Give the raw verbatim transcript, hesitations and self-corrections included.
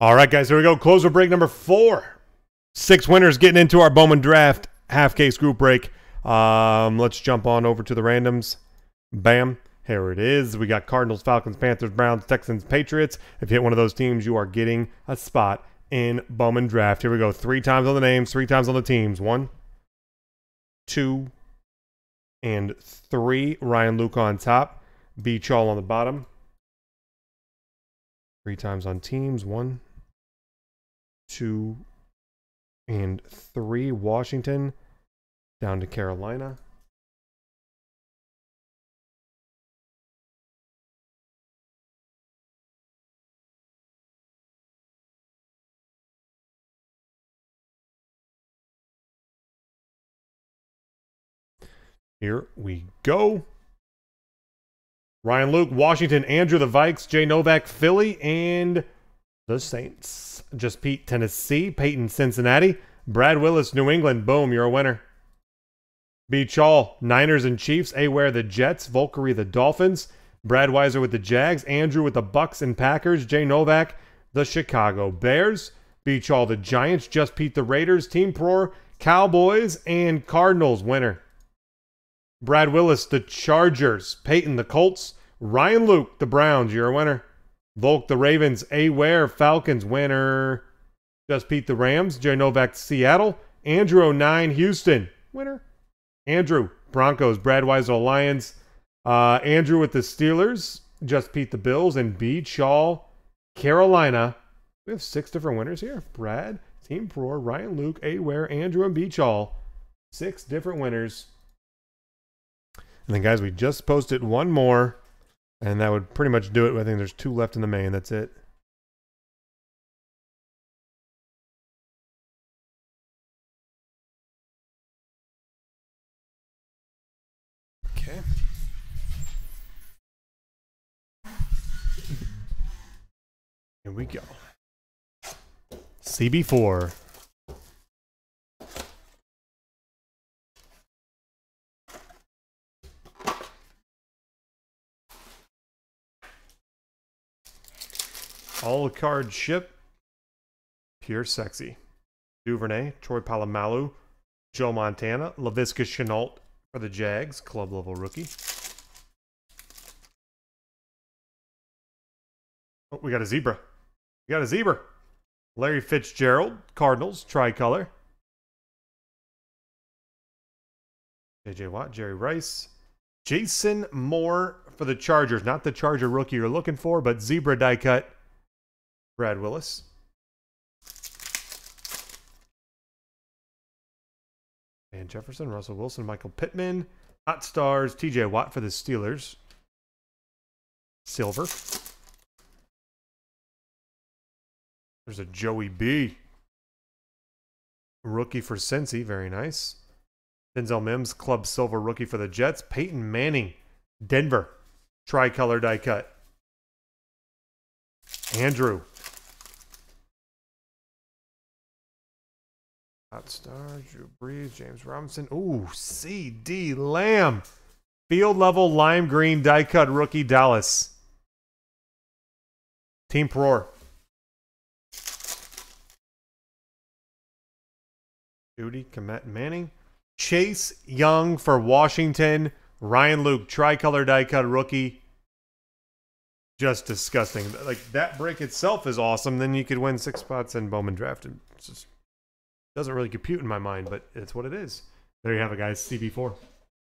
All right, guys, here we go. Closer break number four. Six winners getting into our Bowman Draft half case group break. Um, let's jump on over to the randoms. Bam. Here it is. We got Cardinals, Falcons, Panthers, Browns, Texans, Patriots. If you hit one of those teams, you are getting a spot in Bowman Draft. Here we go. Three times on the names, three times on the teams. One, two, and three. Ryan Luke on top. B. Chall on the bottom. Three times on teams. One, two, and three. Washington down to Carolina. Here we go. Ryan Luke, Washington, Andrew, the Vikes, Jay Novak, Philly, and the Saints. Just Pete, Tennessee, Peyton, Cincinnati, Brad Willis, New England. Boom, you're a winner. B. Chall, Niners and Chiefs, A. Ware, the Jets, Valkyrie, the Dolphins, Brad Weiser with the Jags, Andrew with the Bucks and Packers, Jay Novak, the Chicago Bears, B. Chall, the Giants, Just Pete, the Raiders, Team Pro, Cowboys, and Cardinals. Winner. Brad Willis, the Chargers. Peyton, the Colts. Ryan Luke, the Browns. You're a winner. Volk, the Ravens. A. Ware, Falcons. Winner. Just Pete, the Rams. Jay Novak, Seattle. Andrew, oh nine, Houston. Winner. Andrew, Broncos. Brad Weiser, Lions. Uh, Andrew with the Steelers. Just Pete, the Bills. And B. Chall, Carolina. We have six different winners here. Brad, Team Pro, Ryan Luke, A. Ware, Andrew, and B. Chall. Six different winners. And then, guys, we just posted one more, and that would pretty much do it. I think there's two left in the main. That's it. Okay. Here we go. C B four. All card ship, pure sexy. Duvernay, Troy Palamalu, Joe Montana, Laviska Shenault for the Jags, club level rookie. Oh, we got a zebra. We got a zebra. Larry Fitzgerald, Cardinals, tricolor. J J Watt, Jerry Rice. Jason Moore for the Chargers. Not the Charger rookie you're looking for, but zebra die cut. Brad Willis. Van Jefferson, Russell Wilson, Michael Pittman. Hot Stars, T J Watt for the Steelers. Silver. There's a Joey B. Rookie for Cincy, very nice. Denzel Mims, club silver rookie for the Jets. Peyton Manning, Denver. Tricolor die cut. Andrew. Hot Stars, Drew Brees, James Robinson. Ooh, CeeDee Lamb. Field level lime green die cut rookie, Dallas. Team Pro. Jeudy, Komet, Manning. Chase Young for Washington. Ryan Luke, tricolor die cut rookie. Just disgusting. Like, that break itself is awesome. Then you could win six spots in Bowman Draft. It just doesn't really compute in my mind, but it's what it is. There you have it, guys. C B four.